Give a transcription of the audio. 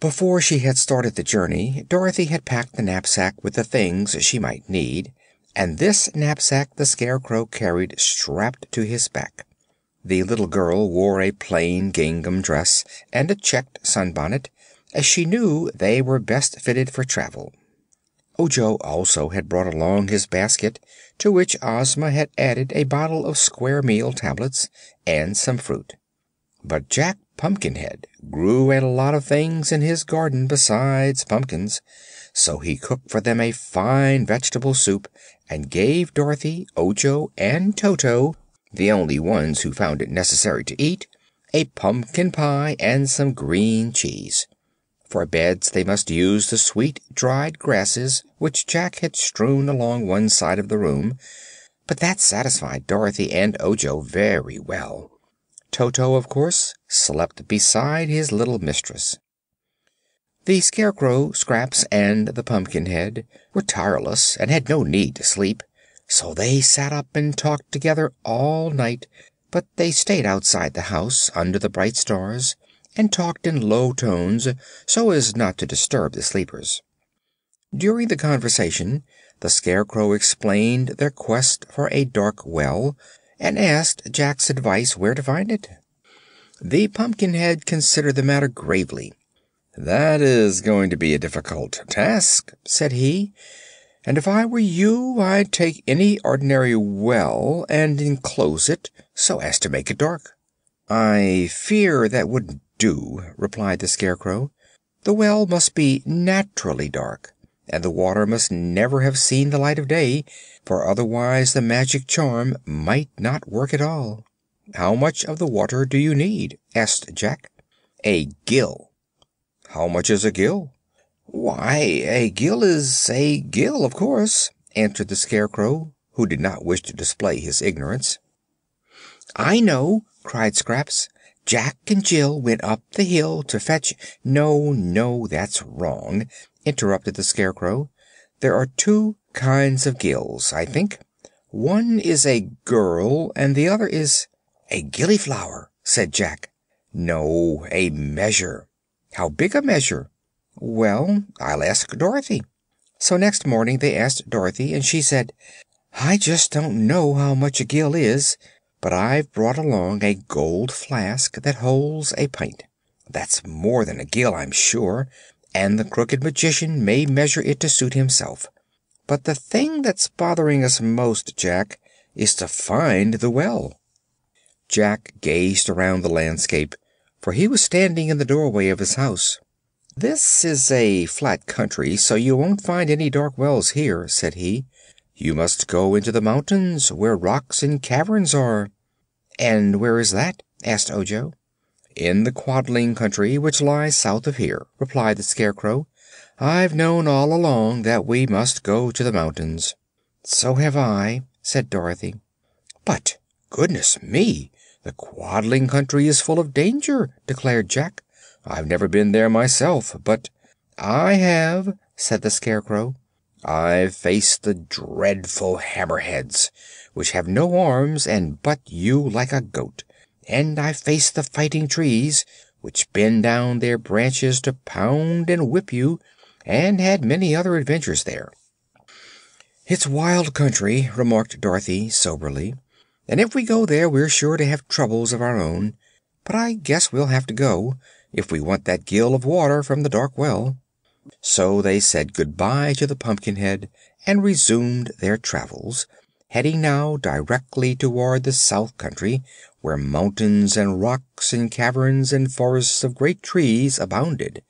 Before she had started the journey, Dorothy had packed the knapsack with the things she might need, and this knapsack the Scarecrow carried strapped to his back. The little girl wore a plain gingham dress and a checked sunbonnet, as she knew they were best fitted for travel. Ojo also had brought along his basket, to which Ozma had added a bottle of square meal tablets and some fruit. But Jack Pumpkinhead grew a lot of things in his garden besides pumpkins, so he cooked for them a fine vegetable soup and gave Dorothy, Ojo, and Toto, the only ones who found it necessary to eat, a pumpkin pie and some green cheese. For beds they must use the sweet dried grasses which Jack had strewn along one side of the room, but that satisfied Dorothy and Ojo very well. Toto, of course, slept beside his little mistress. The Scarecrow, Scraps, and the Pumpkinhead were tireless and had no need to sleep, so they sat up and talked together all night, but they stayed outside the house under the bright stars, and talked in low tones so as not to disturb the sleepers. During the conversation, the Scarecrow explained their quest for a dark well, and asked Jack's advice where to find it. The Pumpkinhead considered the matter gravely. "That is going to be a difficult task," said he, "and if I were you, I'd take any ordinary well and enclose it so as to make it dark." "I fear that wouldn't do," replied the Scarecrow. "The well must be naturally dark, and the water must never have seen the light of day, for otherwise the magic charm might not work at all." "How much of the water do you need?" asked Jack. "A gill." "How much is a gill?" "Why, a gill is a gill, of course," answered the Scarecrow, who did not wish to display his ignorance. "I know," cried Scraps. "Jack and Jill went up the hill to fetch—" No, that's wrong," interrupted the Scarecrow. "There are two kinds of gills, I think. One is a girl, and the other is—" "A gillyflower," said Jack. "No, a measure." "How big a measure?" "Well, I'll ask Dorothy." So next morning they asked Dorothy, and she said, "I just don't know how much a gill is, but I've brought along a gold flask that holds a pint. That's more than a gill, I'm sure, and the crooked magician may measure it to suit himself. But the thing that's bothering us most, Jack, is to find the well." Jack gazed around the landscape, for he was standing in the doorway of his house. "This is a flat country, so you won't find any dark wells here," said he. "You must go into the mountains, where rocks and caverns are." "And where is that?" asked Ojo. "In the Quadling country, which lies south of here," replied the Scarecrow. "I've known all along that we must go to the mountains." "So have I," said Dorothy. "But, goodness me, the Quadling country is full of danger," declared Jack. "I've never been there myself, but—" "I have," said the Scarecrow. "I've faced the dreadful hammerheads, which have no arms and butt you like a goat, and I've faced the fighting trees, which bend down their branches to pound and whip you, and had many other adventures there." "It's wild country," remarked Dorothy soberly, "and if we go there we're sure to have troubles of our own. But I guess we'll have to go, if we want that gill of water from the dark well." So they said goodbye to the Pumpkinhead and resumed their travels, heading now directly toward the south country, where mountains and rocks and caverns and forests of great trees abounded.